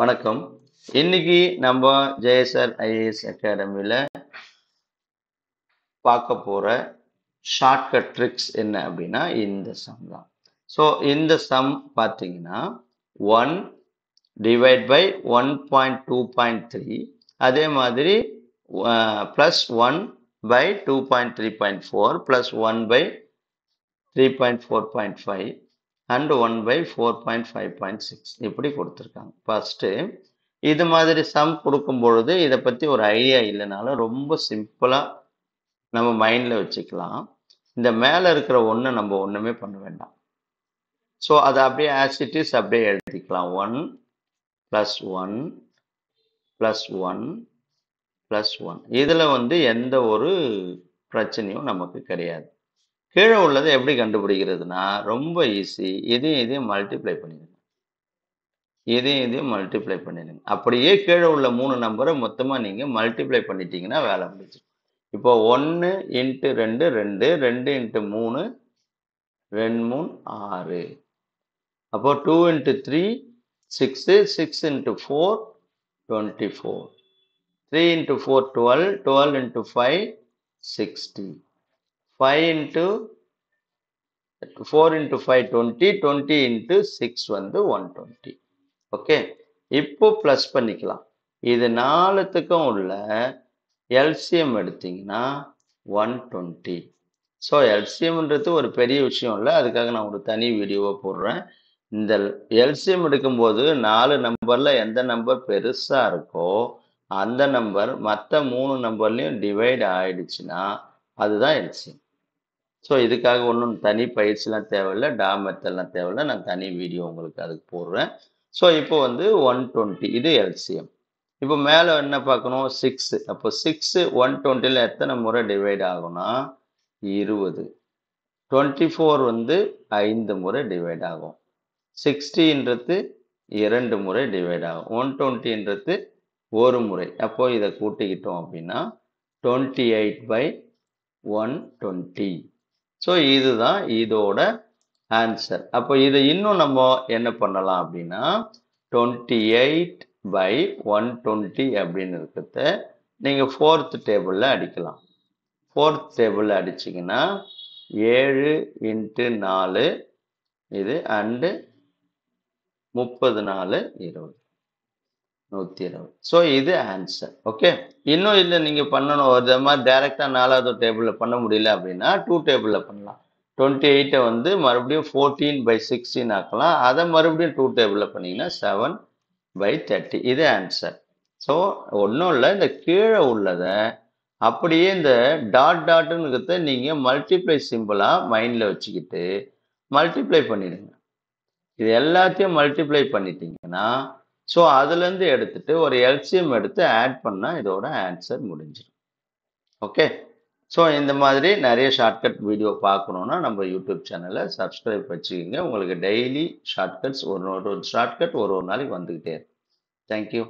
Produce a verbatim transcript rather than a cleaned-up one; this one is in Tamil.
வணக்கம். இன்னைக்கு நம்ம J S R I A S அகாடமியில பார்க்க போற ஷார்ட்கட் ட்ரிக்ஸ் என்ன அப்படின்னா இந்த சம் தான். ஸோ இந்த சம் பார்த்தீங்கன்னா one divide by one point two point three, அதே மாதிரி plus one by two point three point four, plus one by three point four point five and one by four point five point six இப்படி கொடுத்துருக்காங்க. ஃபர்ஸ்ட்டு இது மாதிரி சம் கொடுக்கும் பொழுது இதை பற்றி ஒரு ஐடியா இல்லைனாலும் ரொம்ப சிம்பிளாக நம்ம மைண்டில் வச்சுக்கலாம். இந்த மேலே இருக்கிற ஒன்று நம்ம ஒன்றுமே பண்ண வேண்டாம். ஸோ அதை அப்படியே ஆஸ் இட் இஸ் அப்படியே எழுதிக்கலாம். One plus one plus one plus one, இதில் வந்து எந்த ஒரு பிரச்சனையும் நமக்கு கிடையாது. கீழே உள்ளதை எப்படி கண்டுபிடிக்கிறதுனா ரொம்ப ஈஸி. இதையும் இதையும் மல்டிப்ளை பண்ணிடுங்க, இதையும் இதையும் மல்டிப்ளை பண்ணிடுங்க. அப்படியே கீழே உள்ள மூணு நம்பரை மொத்தமாக நீங்கள் மல்டிப்ளை பண்ணிட்டீங்கன்னா வேலை முடிச்சு. இப்போ ஒன்று இன்ட்டு ரெண்டு ரெண்டு, ரெண்டு இன்ட்டு மூணு ரெண்டு மூணு ஆறு, அப்போ two into three six, six into four twenty four, three into four twelve, twelve into five sixty, five into four into five twenty, twenty into six வந்து ஒன் டுவெண்ட்டி. ஓகே, இப்போ ப்ளஸ் பண்ணிக்கலாம். இது நாலுத்துக்கும் உள்ள எல்சிஎம் எடுத்தீங்கன்னா ஒன் டுவெண்ட்டி. ஸோ எல்சிஎம்ன்றது ஒரு பெரிய விஷயம் இல்லை, அதுக்காக நான் ஒரு தனி வீடியோவை போடுறேன். இந்த எல்சிஎம் எடுக்கும்போது நாலு நம்பரில் எந்த நம்பர் பெருசாக இருக்கோ அந்த நம்பர் மற்ற மூணு நம்பர்லையும் டிவைட் ஆகிடுச்சுன்னா அதுதான் எல்சிஎம். ஸோ இதுக்காக ஒன்றும் தனி பயிற்சிலாம் தேவையில்லை, டா மெத்தட்லாம் தேவையில்லை, நான் தனி வீடியோ உங்களுக்கு அதுக்கு போடுறேன். ஸோ இப்போ வந்து ஒன் டுவெண்ட்டி, இது எல்சிஎம். இப்போ மேலே என்ன பார்க்கணும், சிக்ஸு. அப்போ சிக்ஸு ஒன் டுவெண்ட்டியில் எத்தனை முறை டிவைட் ஆகும்னா இருபது, டுவெண்ட்டி ஃபோர் வந்து ஐந்து முறை டிவைட் ஆகும், சிக்ஸ்டின்றது இரண்டு முறை டிவைட் ஆகும், ஒன் டுவெண்ட்டின்றது ஒரு முறை. அப்போது இதை கூட்டிக்கிட்டோம் அப்படின்னா twenty eight by one twenty. So இதுதான் இதோட ஆன்சர். அப்போ இதை இன்னும் நம்ம என்ன பண்ணலாம் அப்படின்னா twenty eight by one twenty அப்படின்னு இருக்கிறத நீங்கள் ஃபோர்த் டேபிளில் அடிக்கலாம். ஃபோர்த் டேபிளில் அடிச்சிங்கன்னா ஏழு இன்ட்டு நாலு இது அண்டு முப்பது, நாலு இருபது, நூற்றி இருபது. ஸோ இது ஆன்சர். ஓகே, இன்னும் இல்லை நீங்கள் பண்ணணும் அது மாதிரி டைரெக்டாக நாலாவது டேபிளில் பண்ண முடியல அப்படின்னா டூ டேபிளில் பண்ணலாம். டுவெண்ட்டி எயிட்டை வந்து மறுபடியும் ஃபோர்டீன் பை சிக்ஸ்டீன் ஆக்கலாம், அதை மறுபடியும் டூ டேபிளில் பண்ணிங்கன்னா செவன் பை தேர்ட்டி. இது ஆன்சர். ஸோ ஒன்றும் இல்லை, இந்த கீழே உள்ளதை அப்படியே இந்த டாட் டாட்டுன்னு நீங்கள் மல்டிப்ளை சிம்பிளாக மைண்டில் வச்சுக்கிட்டு மல்டிப்ளை பண்ணிடுங்க. இது எல்லாத்தையும் மல்டிப்ளை பண்ணிட்டீங்கன்னா ஸோ அதுலேருந்து எடுத்துட்டு ஒரு எல்சிஎம் எடுத்து ஆட் பண்ணால் இதோட ஆன்சர் முடிஞ்சிடும். ஓகே, ஸோ இந்த மாதிரி நிறைய ஷார்ட்கட் வீடியோ பார்க்கணுன்னா நம்ம யூடியூப் சேனலை சப்ஸ்கிரைப் வச்சுக்கோங்க. உங்களுக்கு டெய்லி ஷார்ட்கட்ஸ் ஒரு ஒரு ஷார்ட்கட் ஒரு ஒரு நாளைக்கு வந்துக்கிட்டே இருக்கும். தேங்க்யூ.